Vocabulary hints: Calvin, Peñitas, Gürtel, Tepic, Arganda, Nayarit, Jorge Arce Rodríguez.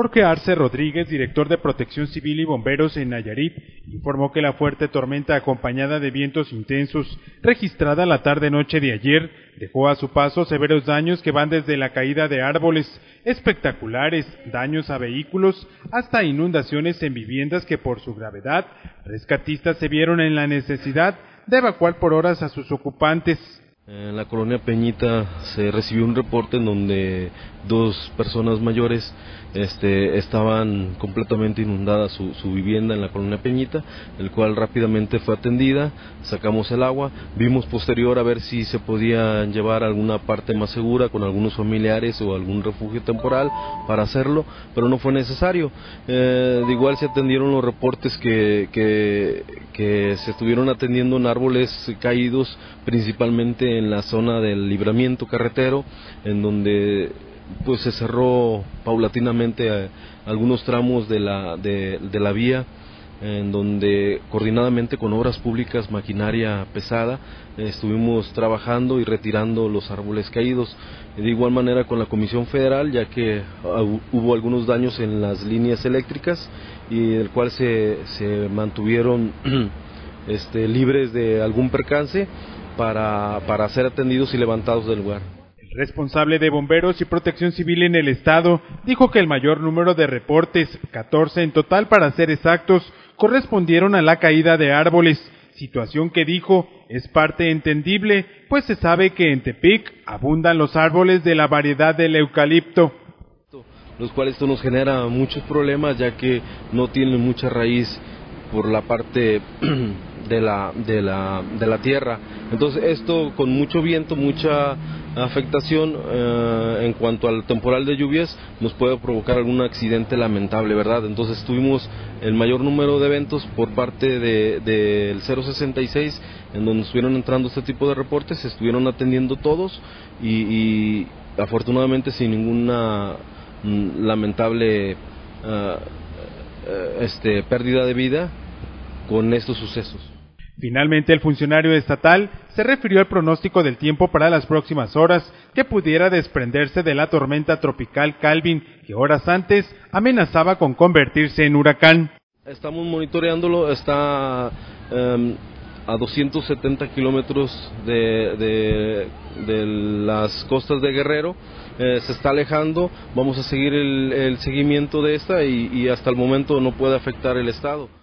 Jorge Arce Rodríguez, director de Protección Civil y Bomberos en Nayarit, informó que la fuerte tormenta acompañada de vientos intensos registrada la tarde-noche de ayer dejó a su paso severos daños que van desde la caída de árboles espectaculares, daños a vehículos, hasta inundaciones en viviendas que por su gravedad, rescatistas se vieron en la necesidad de evacuar por horas a sus ocupantes. En la colonia Peñita se recibió un reporte en donde dos personas mayores estaban completamente inundadas su vivienda en la colonia Peñita, el cual rápidamente fue atendida, sacamos el agua, vimos posterior a ver si se podían llevar a alguna parte más segura con algunos familiares o algún refugio temporal para hacerlo, pero no fue necesario. De igual se atendieron los reportes que se estuvieron atendiendo en árboles caídos, principalmente en la zona del libramiento carretero, en donde pues se cerró paulatinamente algunos tramos de la vía, en donde coordinadamente con obras públicas, maquinaria pesada, estuvimos trabajando y retirando los árboles caídos. De igual manera con la Comisión Federal, ya que hubo algunos daños en las líneas eléctricas y el cual se mantuvieron libres de algún percance para ser atendidos y levantados del lugar. El responsable de Bomberos y Protección Civil en el estado dijo que el mayor número de reportes, 14 en total para ser exactos, correspondieron a la caída de árboles, situación que dijo es parte entendible, pues se sabe que en Tepic abundan los árboles de la variedad del eucalipto, los cuales esto nos genera muchos problemas ya que no tienen mucha raíz por la parte de la tierra. Entonces esto con mucho viento, mucha afectación en cuanto al temporal de lluvias nos puede provocar algún accidente lamentable, ¿verdad? Entonces tuvimos el mayor número de eventos por parte del 066 en donde estuvieron entrando este tipo de reportes, se estuvieron atendiendo todos y afortunadamente sin ninguna lamentable pérdida de vida con estos sucesos. Finalmente, el funcionario estatal se refirió al pronóstico del tiempo para las próximas horas que pudiera desprenderse de la tormenta tropical Calvin, que horas antes amenazaba con convertirse en huracán. Estamos monitoreándolo, está a 270 kilómetros de las costas de Guerrero, se está alejando, vamos a seguir el seguimiento de esta y hasta el momento no puede afectar el estado.